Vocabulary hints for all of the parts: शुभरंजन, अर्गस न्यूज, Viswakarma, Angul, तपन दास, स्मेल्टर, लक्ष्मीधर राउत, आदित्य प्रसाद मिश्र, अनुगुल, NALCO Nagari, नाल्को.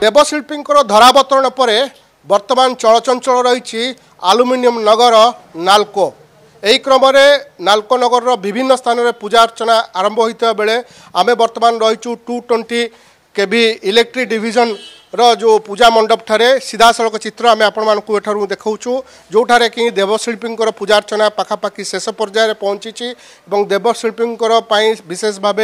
देवशिल्पी धरावतरण पर वर्तमान चलचंचल रही आलुमिनियम नगर नाल्को। यही क्रम में नाल्को नगर विभिन्न स्थान में पूजा अर्चना आरंभ होता बेले आमे बर्तमान रही 220 kV इलेक्ट्रिक डिविजन रो जो पूजा मंडप ठारे सीधा सड़क चित्र आम आपठार देखाऊँ जोठारे कि देवशिल्पी पूजा अर्चना पाखापाखि शेष पर्यायर पहुँची। देवशिल्पी विशेष भाव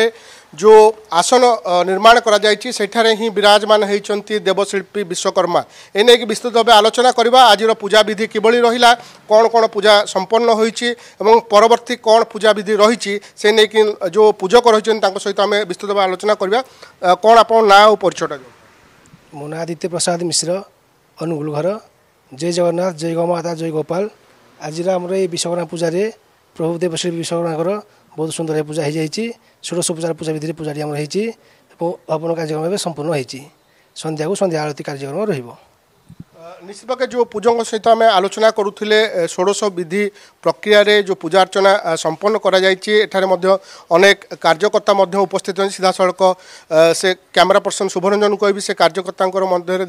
जो आसन निर्माण कर विराजमान होती देवशिल्पी विश्वकर्मा। एने की विस्तृत भाव आलोचना करवा आज पूजा विधि किभली रहिला, कौन कौन पूजा संपन्न होईची, परवर्ती कौन पूजा विधि रही से नहीं कि जो पूजक रही सहित आम विस्तृत भाव आलोचना करवा। कौन आप ना और परिचय? मो ना आदित्य प्रसाद मिश्र, अनुगुल घर। जय जगन्नाथ, जय गौमाता, जय गोपाल। आज आम विश्वकर्मा पूजा प्रभु देवशिल्पी विश्वकर्मा बहुत सुंदर पूजा हो जाएगी। षोडश पूजार पूजा विधि पूजा होती हवन कार्यक्रम संपूर्ण होती। संध्या को संध्या आरती कार्यक्रम रहा। निश्चित भागे जो पूजों सहित आम आलोचना करुले षोडश विधि प्रक्रिय जो पूजा अर्चना संपन्न करनेक कार्यकर्ता उपस्थित होती। सीधा सड़क से कैमेरा पर्सन शुभरंजन को भी से कार्यकर्ता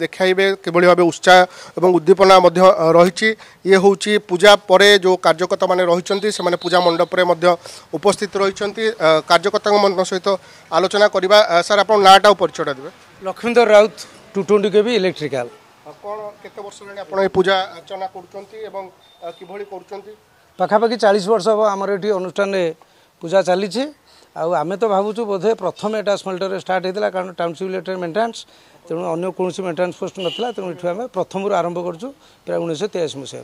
देखाइबे किभली भाव उत्साह और उद्दीपना रही। ये हूँ पूजा पर जो कार्यकर्ता मैंने रही से पूजा मंडप उपस्थित रही कार्यकर्ता सहित आलोचना करवा। सर आप नाटा परिचय देवे? लक्ष्मीधर राउत, 220 kV electrical. कौन केते वर्ष लगे आपण पूजा अर्चना करउचंती एवं किभली करउचंती? पाखापाखि 40 वर्ष हम आमर एठी अनुष्ठान रे पूजा चली छी। आ आमे तो भाबुछु बोधे प्रथम एटा स्मेल्टर रे स्टार्ट हेतला, कारण टाउनशिप रिलेटेड मेंटेनेंस तेनु अन्य कोनोसी मेंटेनेंस पोस्ट नथला, तेनु इठु आमे प्रथम रु आरंभ करछु प्राय 1983 मसिया।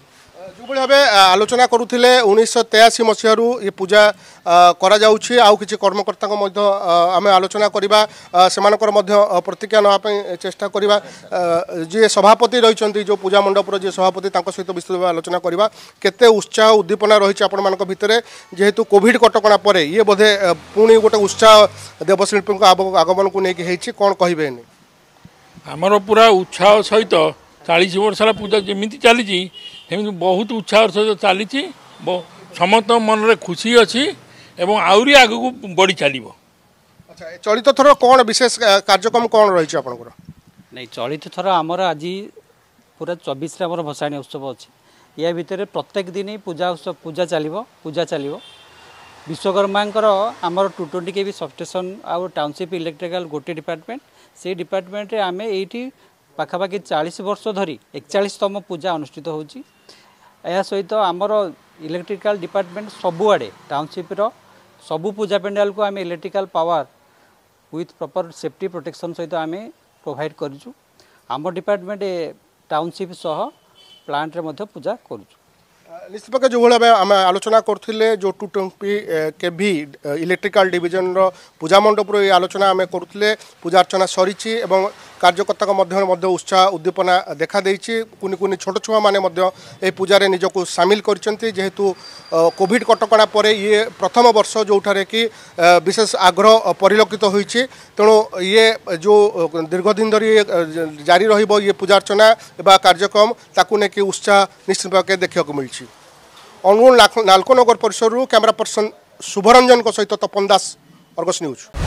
जो भली भाबे आलोचना करुथिले 1983 मसिया रु ये पूजा करा जाउछि। आ किछि कर्मकर्ता को मध्य आमे आलोचना करबा, सेमानकर मध्य प्रतिक्रिया नवा पय चेष्टा करबा। जे सभापति रहिसंती जो पूजा मंडप रो जे सभापति तांको सहित विस्तृत आलोचना करबा। केते उत्साह उद्दीपना रहिछि आपण मानक भितरे, जेहेतु कोविड कटकणा परे ये बोधे पुणी गोटे उत्साह देवशिल्पी आगमन को लेकिन होती। कौन कहे? आमर पूरा उत्साह सहित 40 वर्ष पूजा जमी चली बहुत उत्साह सहित चली। समस्त मन में खुशी अच्छी आहुरी आग को बढ़ी चलो। अच्छा, चलित थर कौन विशेष कार्यक्रम कौन रही आपंकर? नहीं, चलित थर आमर आज पूरा 24 भसाणी उत्सव अच्छे। या भितर प्रत्येक दिन पूजा उत्सव पूजा चलो। विश्वकर्मा आमर 220 kV सबस्टेशन आउ टाउनशिप इलेक्ट्रिकल गोटे डिपार्टमेंट, से डिपार्टमेंट आम ये पाखापाखि 40 वर्ष धरी 41तम पूजा अनुष्ठित होची। या सहित आमर इलेक्ट्रिकल डिपार्टमेंट सबुआड़े टाउनशिप रो सबु पूजा पेंडाल को आम electrical power with proper safety protection सहित आम प्रोवाइड करूँ। आम डिपार्टमेंट टाउनशिप सह प्लांट रे मध्य पूजा करूँ। निश्चित पक्ष जो भाव आलोचना करथिले जो 220 kV इलेक्ट्रिकल डिविजन रो पूजा मंडप रो आलोचना आम करुले। पूजा अर्चना सरी एवं कार्यकर्ता मध्य उत्साह उद्दीपना देखा देछि। कुनी कुनी छोट छुआ माने ए पूजा निजको सामिल करचंती, जेहेतु कोविड कटकणा पर ये प्रथम वर्ष जोठारे कि विशेष आग्रह परिलक्षित होइछि। तेणु ये जो दीर्घ दिन धरी जारी रहिबो ये पूजा अर्चना एवं कार्यक्रम ताकू नेकी उत्साह निश्चित भागे देखा मिली। अंगुल नाल्को नगर परिसर कैमरा पर्सन शुभरंजन सहित तपन दास, अर्गस न्यूज।